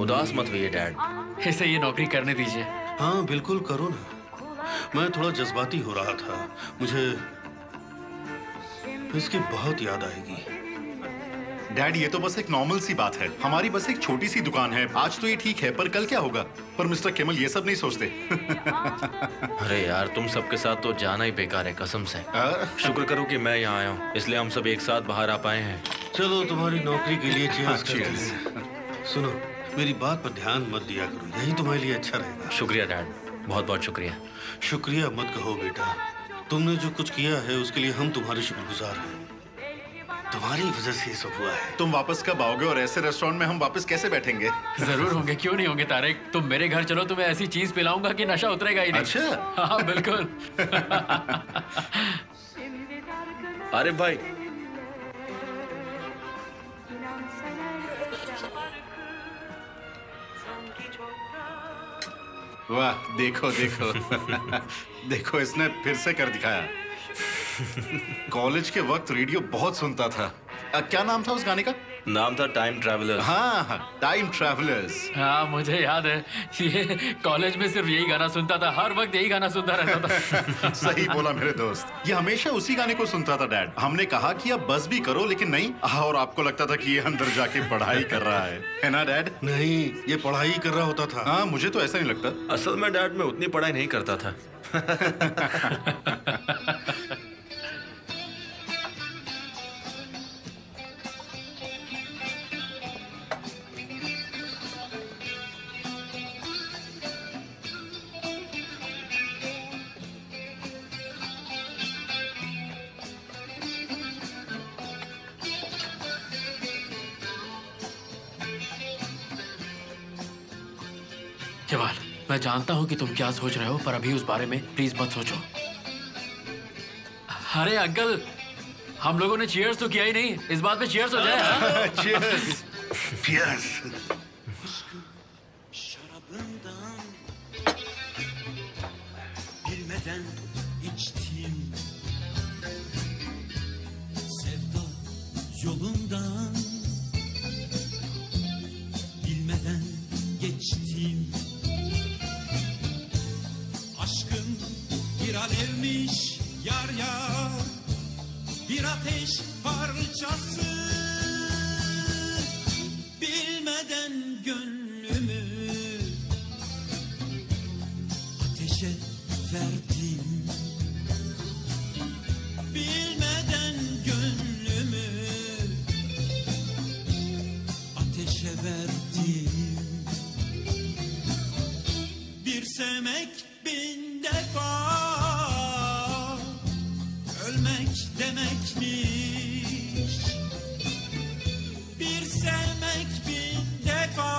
उदास मत होइए डैड, इसे ये नौकरी करने दीजिए। हाँ बिल्कुल करो ना, मैं थोड़ा जज्बाती हो रहा था, मुझे इसकी बहुत याद आएगी। डैड ये तो बस एक नॉर्मल सी बात है, हमारी बस एक छोटी सी दुकान है, आज तो ये ठीक है पर कल क्या होगा, पर मिस्टर केमल ये सब नहीं सोचते। अरे यार तुम सबके साथ तो जाना ही बेकार है कसम से। शुक्र करो कि मैं यहाँ आया हूँ, इसलिए हम सब एक साथ बाहर आ पाए हैं। चलो तुम्हारी नौकरी के लिए चीज़ करते। सुनो मेरी बात पर ध्यान मत दिया करो, यही तुम्हारे लिए अच्छा रहेगा। शुक्रिया डैड, बहुत बहुत शुक्रिया। शुक्रिया मत कहो बेटा, तुमने जो कुछ किया है उसके लिए हम तुम्हारे शुक्रगुजार हैं, तुम्हारी वजह से ये सब हुआ है। तुम वापस कब आओगे और ऐसे रेस्टोरेंट में हम वापस कैसे बैठेंगे? जरूर होंगे, क्यों नहीं होंगे तारिक, तुम मेरे घर चलो, तुम्हें ऐसी चीज पिलाऊंगा कि नशा उतरेगा ही नहीं। अच्छा हाँ बिल्कुल। अरे भाई वाह, देखो देखो देखो इसने फिर से कर दिखाया। कॉलेज के वक्त रेडियो बहुत सुनता था, क्या नाम था उस गाने का? नाम था टाइम ट्रैवलर्स। हाँ टाइम ट्रैवलर्स, हाँ मुझे याद है, ये कॉलेज में सिर्फ यही गाना सुनता था, हर वक्त यही गाना सुनता रहता था। सही बोला मेरे दोस्त, ये हमेशा उसी गाने को सुनता था। डैड हमने कहा कि अब बस भी करो, लेकिन नहीं, और आपको लगता था कि ये अंदर जाके पढ़ाई कर रहा है ना डैड? नहीं ये पढ़ाई कर रहा होता था। हाँ मुझे तो ऐसा नहीं लगता, असल में डैड मैं उतनी पढ़ाई नहीं करता था। केवल मैं जानता हूँ कि तुम क्या सोच रहे हो, पर अभी उस बारे में प्लीज मत सोचो। अरे अंकल हम लोगों ने चीयर्स तो किया ही नहीं, इस बात पे चीयर्स हो जाए। Cheers. Cheers. Alevmiş yar yar bir ateş parçası, bilmeden gönlümü ateşe verdim, bilmeden gönlümü ateşe verdim, bir sevmek bin defa ölmek demekmiş, bir sevmek bin defa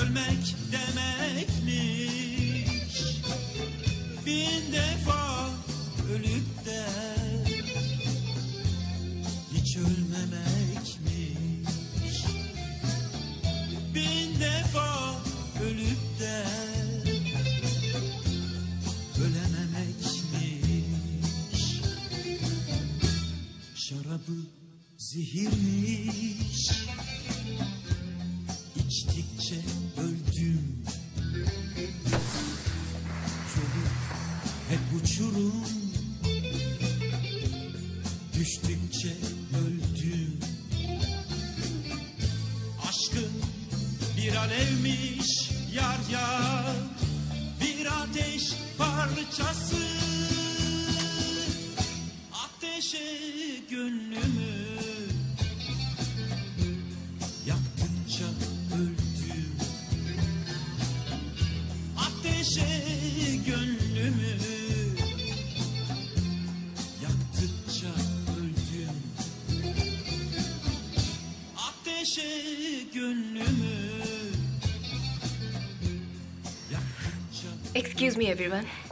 ölmek demekmiş, bin defa ölüp de hiç ölmemekmiş, bin defa ölüp de şarabı zehirmiş, içtikçe öldüm, yolu hep uçurum, düştükçe öldüm, aşkın bir alevmiş yar yar bir ateş parçası, ateşe gönlümü yaktıkça öldüm, ateşe gönlümü yaktıkça öldüm, ateşe gönlümü yaktıkça. Excuse me everyone.